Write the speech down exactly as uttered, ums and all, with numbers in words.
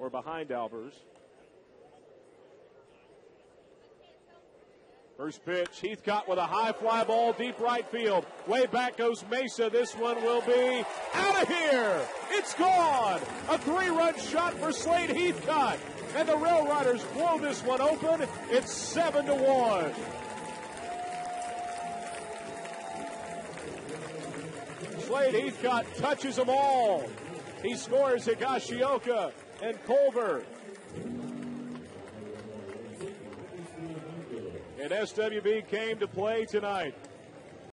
or behind Albers. First pitch, Heathcott with a high fly ball, deep right field. Way back goes Mesa. This one will be out of here. It's gone. A three-run shot for Slade Heathcott. And the RailRiders blow this one open. It's seven to one. Slade Heathcott touches them all. He scores Higashioka and Culver. And S W B came to play tonight.